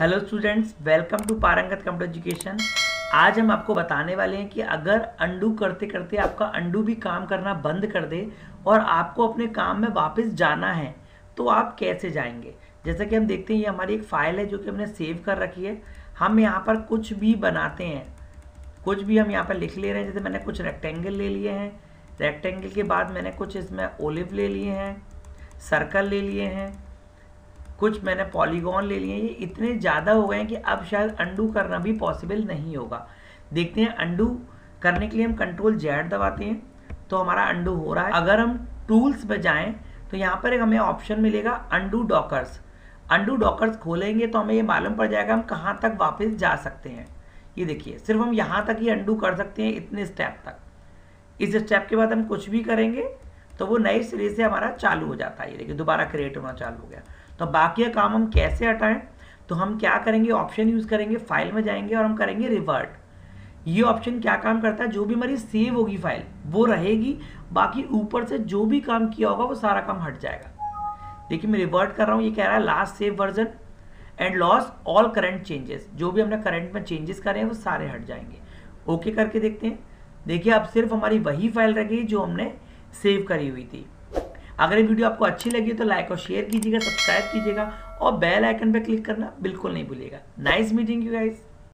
Hello students, welcome to Parangat computer education. आज हम आपको बताने वाले हैं कि अगर अंडू करते करते आपका अंडू भी काम करना बंद कर दे और आपको अपने काम में वापस जाना है तो आप कैसे जाएंगे। जैसा कि हम देखते हैं ये हमारी एक फ़ाइल है जो कि हमने सेव कर रखी है। हम यहाँ पर कुछ भी बनाते हैं, कुछ भी हम यहाँ पर लिख ले रहे हैं। जैसे मैंने कुछ रेक्टेंगल ले लिए हैं, रेक्टेंगल के बाद मैंने कुछ इसमें ओलिव ले लिए हैं, सर्कल ले लिए हैं, कुछ मैंने पॉलीगॉन ले लिए हैं। ये इतने ज़्यादा हो गए हैं कि अब शायद अंडू करना भी पॉसिबल नहीं होगा। देखते हैं, अंडू करने के लिए हम कंट्रोल जेड दबाते हैं तो हमारा अंडू हो रहा है। अगर हम टूल्स पर जाएँ तो यहाँ पर हमें ऑप्शन मिलेगा अंडू डॉकर्स। अंडू डॉकर्स खोलेंगे तो हमें ये मालूम पड़ जाएगा हम कहाँ तक वापस जा सकते हैं। ये देखिए, सिर्फ हम यहाँ तक ही अंडू कर सकते हैं, इतने स्टेप तक। इस स्टेप के बाद हम कुछ भी करेंगे तो वो नए सिरे से हमारा चालू हो जाता है। ये देखिए, दोबारा क्रिएट होना चालू हो गया। तो बाकी काम हम कैसे हटाएं, तो हम क्या करेंगे, ऑप्शन यूज़ करेंगे, फाइल में जाएंगे और हम करेंगे रिवर्ट। ये ऑप्शन क्या काम करता है, जो भी हमारी सेव होगी फाइल वो रहेगी, बाकी ऊपर से जो भी काम किया होगा वो सारा काम हट जाएगा। देखिए, मैं रिवर्ट कर रहा हूँ। ये कह रहा है last save version and lose all current changes. जो भी हमने करंट में चेंजेस करे हैं वो सारे हट जाएंगे। ओके करके देखते हैं। देखिए, अब सिर्फ हमारी वही फाइल रह गई जो हमने सेव करी हुई थी। अगर ये वीडियो आपको अच्छी लगी तो लाइक और शेयर कीजिएगा, सब्सक्राइब कीजिएगा और बेल आइकन पर क्लिक करना बिल्कुल नहीं भूलिएगा। Nice meeting you guys.